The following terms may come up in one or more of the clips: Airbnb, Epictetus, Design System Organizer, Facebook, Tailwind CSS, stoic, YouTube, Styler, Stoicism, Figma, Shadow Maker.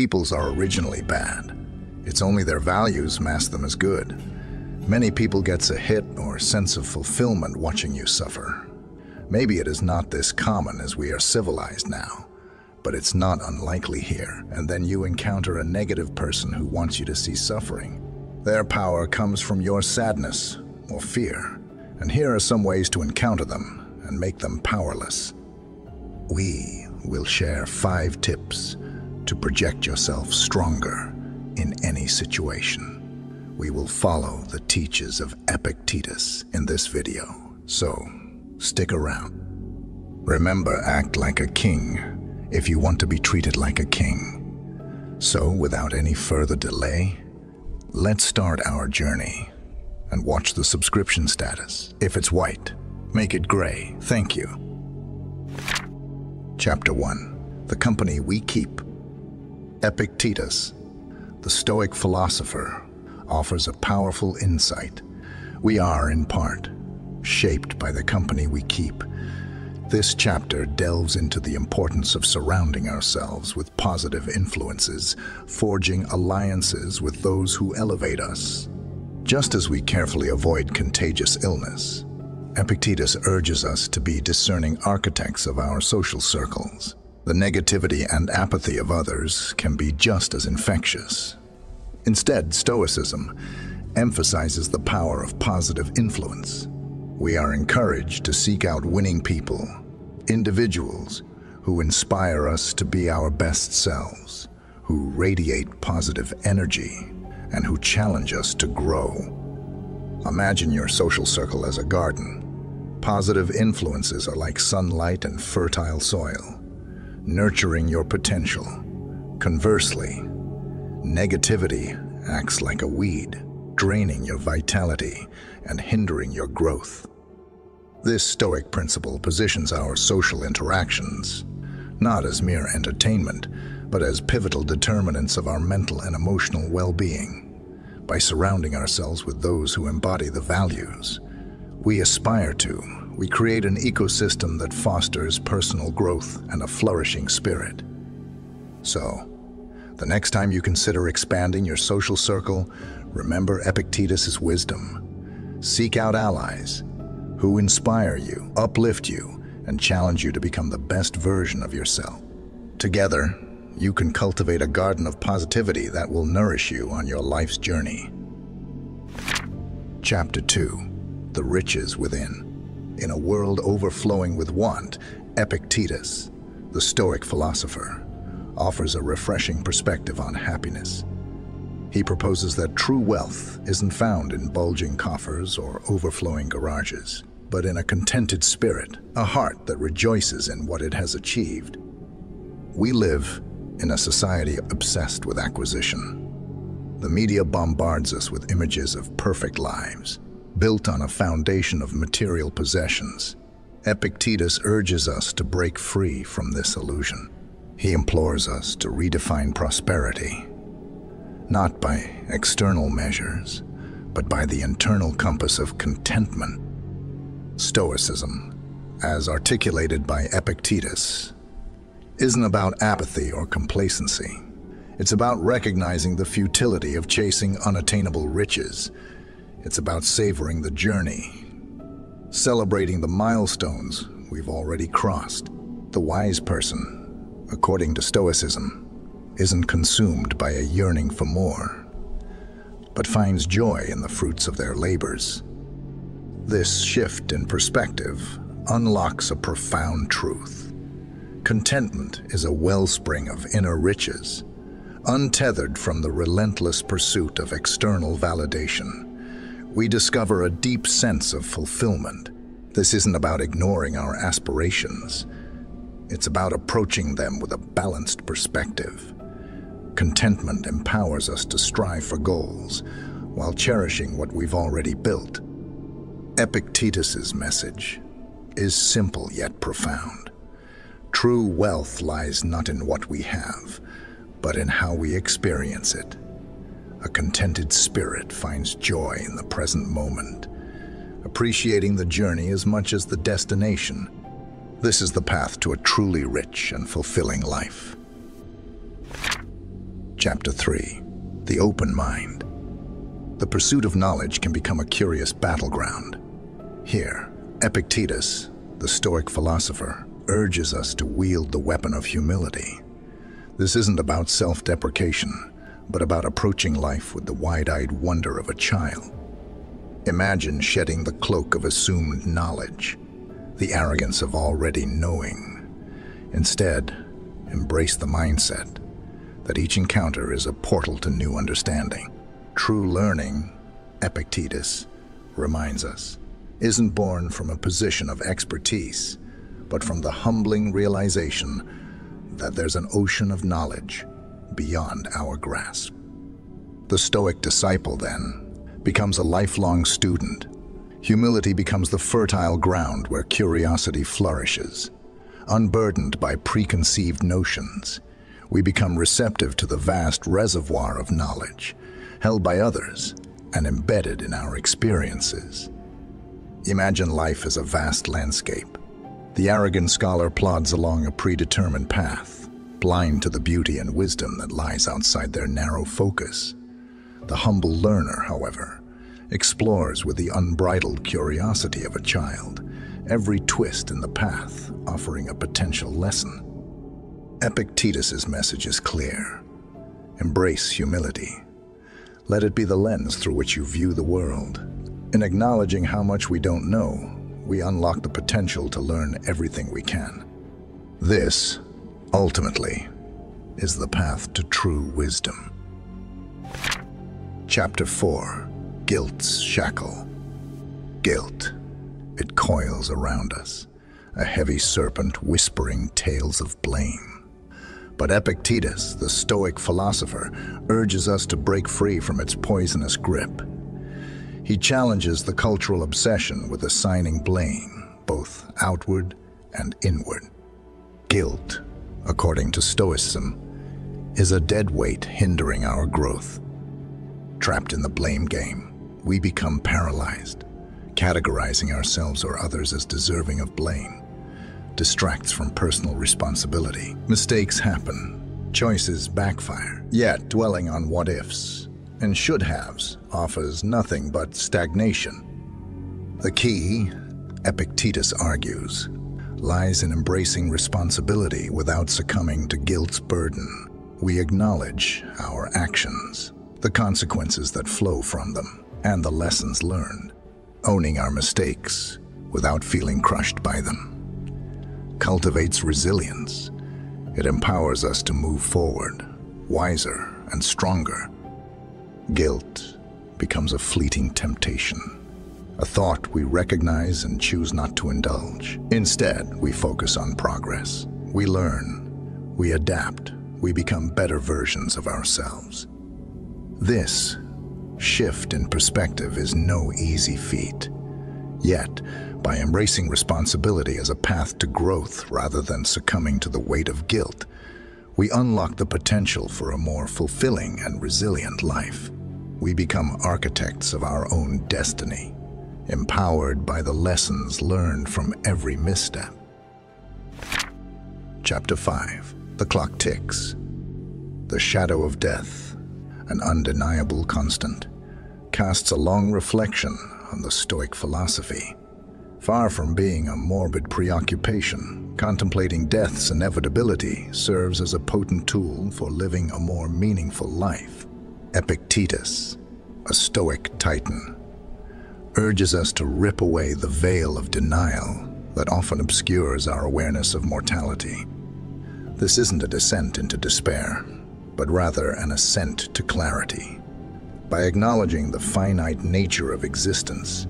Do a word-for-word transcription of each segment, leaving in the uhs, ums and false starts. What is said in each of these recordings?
Peoples are originally bad. It's only their values mask them as good. Many people gets a hit or sense of fulfillment watching you suffer. Maybe it is not this common as we are civilized now, but it's not unlikely here, and then you encounter a negative person who wants you to see suffering. Their power comes from your sadness or fear, and here are some ways to encounter them and make them powerless. We will share five tips to project yourself stronger in any situation. We will follow the teachings of Epictetus in this video, so stick around. Remember, act like a king if you want to be treated like a king. So, without any further delay, let's start our journey and watch the subscription status. If it's white, make it gray. Thank you. Chapter one. The Company We Keep. Epictetus, the Stoic philosopher, offers a powerful insight. We are, in part, shaped by the company we keep. This chapter delves into the importance of surrounding ourselves with positive influences, forging alliances with those who elevate us. Just as we carefully avoid contagious illness, Epictetus urges us to be discerning architects of our social circles. The negativity and apathy of others can be just as infectious. Instead, Stoicism emphasizes the power of positive influence. We are encouraged to seek out winning people, individuals who inspire us to be our best selves, who radiate positive energy, and who challenge us to grow. Imagine your social circle as a garden. Positive influences are like sunlight and fertile soil, nurturing your potential. Conversely, negativity acts like a weed, draining your vitality and hindering your growth. This Stoic principle positions our social interactions not as mere entertainment, but as pivotal determinants of our mental and emotional well-being. By surrounding ourselves with those who embody the values we aspire to, we create an ecosystem that fosters personal growth and a flourishing spirit. So, the next time you consider expanding your social circle, remember Epictetus' wisdom. Seek out allies who inspire you, uplift you, and challenge you to become the best version of yourself. Together, you can cultivate a garden of positivity that will nourish you on your life's journey. Chapter two. The Riches Within. In a world overflowing with want, Epictetus, the Stoic philosopher, offers a refreshing perspective on happiness. He proposes that true wealth isn't found in bulging coffers or overflowing garages, but in a contented spirit, a heart that rejoices in what it has achieved. We live in a society obsessed with acquisition. The media bombards us with images of perfect lives, built on a foundation of material possessions. Epictetus urges us to break free from this illusion. He implores us to redefine prosperity, not by external measures, but by the internal compass of contentment. Stoicism, as articulated by Epictetus, isn't about apathy or complacency. It's about recognizing the futility of chasing unattainable riches. It's about savoring the journey, celebrating the milestones we've already crossed. The wise person, according to Stoicism, isn't consumed by a yearning for more, but finds joy in the fruits of their labors. This shift in perspective unlocks a profound truth. Contentment is a wellspring of inner riches, untethered from the relentless pursuit of external validation. We discover a deep sense of fulfillment. This isn't about ignoring our aspirations. It's about approaching them with a balanced perspective. Contentment empowers us to strive for goals while cherishing what we've already built. Epictetus's message is simple yet profound. True wealth lies not in what we have, but in how we experience it. A contented spirit finds joy in the present moment, appreciating the journey as much as the destination. This is the path to a truly rich and fulfilling life. Chapter three. The Open Mind. The pursuit of knowledge can become a curious battleground. Here, Epictetus, the Stoic philosopher, urges us to wield the weapon of humility. This isn't about self-deprecation, but about approaching life with the wide-eyed wonder of a child. Imagine shedding the cloak of assumed knowledge, the arrogance of already knowing. Instead, embrace the mindset that each encounter is a portal to new understanding. True learning, Epictetus reminds us, isn't born from a position of expertise, but from the humbling realization that there's an ocean of knowledge beyond our grasp. The Stoic disciple, then, becomes a lifelong student. Humility becomes the fertile ground where curiosity flourishes. Unburdened by preconceived notions, we become receptive to the vast reservoir of knowledge held by others and embedded in our experiences. Imagine life as a vast landscape. The arrogant scholar plods along a predetermined path, blind to the beauty and wisdom that lies outside their narrow focus. The humble learner, however, explores with the unbridled curiosity of a child, every twist in the path offering a potential lesson. Epictetus's message is clear. Embrace humility. Let it be the lens through which you view the world. In acknowledging how much we don't know, we unlock the potential to learn everything we can. This, ultimately, is the path to true wisdom. Chapter four. Guilt's Shackle. Guilt. It coils around us, a heavy serpent whispering tales of blame. But Epictetus, the Stoic philosopher, urges us to break free from its poisonous grip. He challenges the cultural obsession with assigning blame, both outward and inward. Guilt, according to Stoicism, is a dead weight hindering our growth. Trapped in the blame game, we become paralyzed. Categorizing ourselves or others as deserving of blame distracts from personal responsibility. Mistakes happen, choices backfire, yet dwelling on what-ifs and should-haves offers nothing but stagnation. The key, Epictetus argues, lies in embracing responsibility without succumbing to guilt's burden. We acknowledge our actions, the consequences that flow from them, and the lessons learned, owning our mistakes without feeling crushed by them. Cultivates resilience. It empowers us to move forward, wiser and stronger. Guilt becomes a fleeting temptation, a thought we recognize and choose not to indulge. Instead, we focus on progress. We learn, we adapt, we become better versions of ourselves. This shift in perspective is no easy feat. Yet, by embracing responsibility as a path to growth rather than succumbing to the weight of guilt, we unlock the potential for a more fulfilling and resilient life. We become architects of our own destiny, empowered by the lessons learned from every misstep. Chapter five. The Clock Ticks. The shadow of death, an undeniable constant, casts a long reflection on the Stoic philosophy. Far from being a morbid preoccupation, contemplating death's inevitability serves as a potent tool for living a more meaningful life. Epictetus, a Stoic titan, urges us to rip away the veil of denial that often obscures our awareness of mortality. This isn't a descent into despair, but rather an ascent to clarity. By acknowledging the finite nature of existence,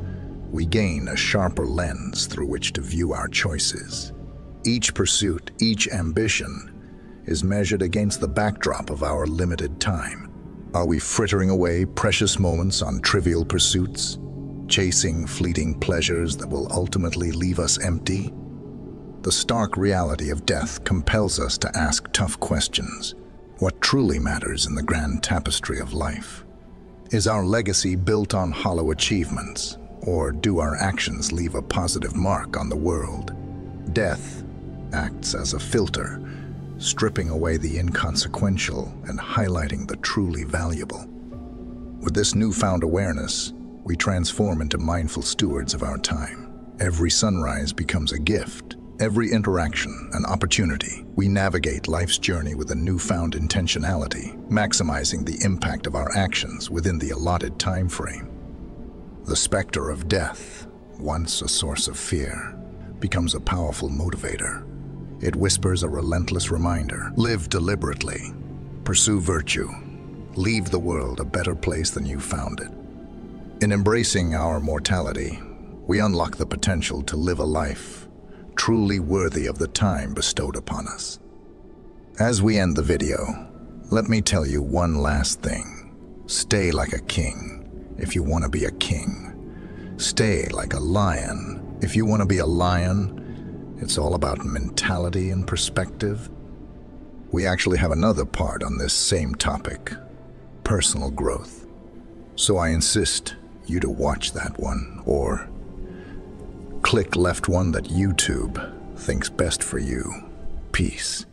we gain a sharper lens through which to view our choices. Each pursuit, each ambition, is measured against the backdrop of our limited time. Are we frittering away precious moments on trivial pursuits, chasing fleeting pleasures that will ultimately leave us empty? The stark reality of death compels us to ask tough questions. What truly matters in the grand tapestry of life? Is our legacy built on hollow achievements, or do our actions leave a positive mark on the world? Death acts as a filter, stripping away the inconsequential and highlighting the truly valuable. With this newfound awareness, we transform into mindful stewards of our time. Every sunrise becomes a gift, every interaction an opportunity. We navigate life's journey with a newfound intentionality, maximizing the impact of our actions within the allotted time frame. The specter of death, once a source of fear, becomes a powerful motivator. It whispers a relentless reminder: live deliberately, pursue virtue, leave the world a better place than you found it. In embracing our mortality, we unlock the potential to live a life truly worthy of the time bestowed upon us. As we end the video, let me tell you one last thing. Stay like a king if you want to be a king. Stay like a lion if you want to be a lion. It's all about mentality and perspective. We actually have another part on this same topic, personal growth. So I insist you to watch that one, or click left one that YouTube thinks best for you. Peace.